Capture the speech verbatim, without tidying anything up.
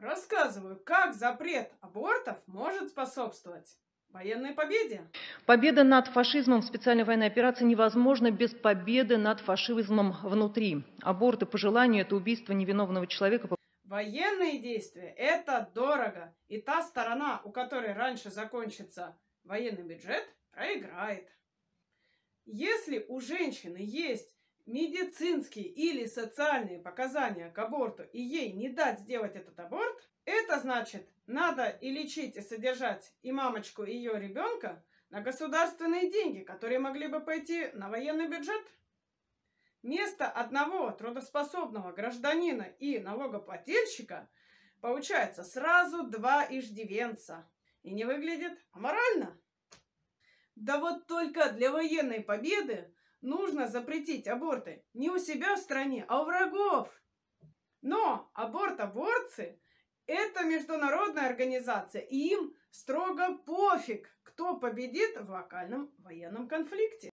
Рассказываю, как запрет абортов может способствовать военной победе. Победа над фашизмом в специальной военной операции невозможна без победы над фашизмом внутри. Аборты по желанию – это убийство невиновного человека. Военные действия – это дорого. И та сторона, у которой раньше закончится военный бюджет, проиграет. Если у женщины есть медицинские или социальные показания к аборту, и ей не дать сделать этот аборт, это значит, надо и лечить, и содержать и мамочку, и ее ребенка на государственные деньги, которые могли бы пойти на военный бюджет. Вместо одного трудоспособного гражданина и налогоплательщика получается сразу два иждивенца. И не выглядит аморально. Да вот только для военной победы нужно запретить аборты не у себя в стране, а у врагов. Но аборт-абортцы – это международная организация, и им строго пофиг, кто победит в локальном военном конфликте.